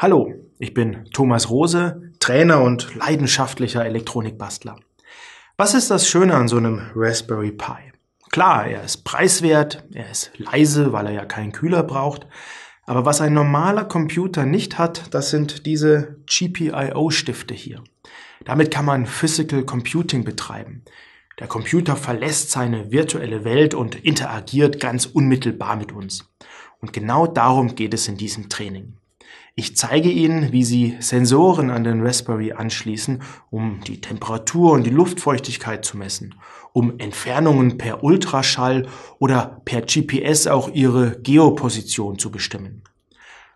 Hallo, ich bin Thomas Rose, Trainer und leidenschaftlicher Elektronikbastler. Was ist das Schöne an so einem Raspberry Pi? Klar, er ist preiswert, er ist leise, weil er ja keinen Kühler braucht. Aber was ein normaler Computer nicht hat, das sind diese GPIO-Stifte hier. Damit kann man Physical Computing betreiben. Der Computer verlässt seine virtuelle Welt und interagiert ganz unmittelbar mit uns. Und genau darum geht es in diesem Training. Ich zeige Ihnen, wie Sie Sensoren an den Raspberry anschließen, um die Temperatur und die Luftfeuchtigkeit zu messen, um Entfernungen per Ultraschall oder per GPS auch Ihre Geoposition zu bestimmen.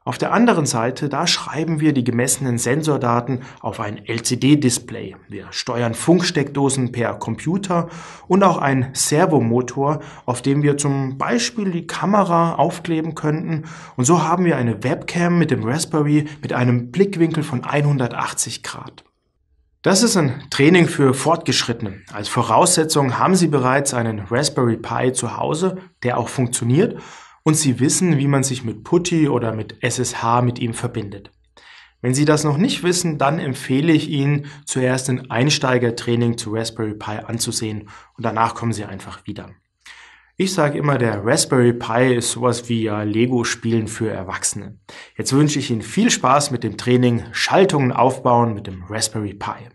Auf der anderen Seite, da schreiben wir die gemessenen Sensordaten auf ein LCD-Display. Wir steuern Funksteckdosen per Computer und auch einen Servomotor, auf dem wir zum Beispiel die Kamera aufkleben könnten. Und so haben wir eine Webcam mit dem Raspberry mit einem Blickwinkel von 180 Grad. Das ist ein Training für Fortgeschrittene. Als Voraussetzung haben Sie bereits einen Raspberry Pi zu Hause, der auch funktioniert. Und Sie wissen, wie man sich mit PuTTY oder mit SSH mit ihm verbindet. Wenn Sie das noch nicht wissen, dann empfehle ich Ihnen, zuerst ein Einsteigertraining zu Raspberry Pi anzusehen und danach kommen Sie einfach wieder. Ich sage immer, der Raspberry Pi ist sowas wie Lego-Spielen für Erwachsene. Jetzt wünsche ich Ihnen viel Spaß mit dem Training Schaltungen aufbauen mit dem Raspberry Pi.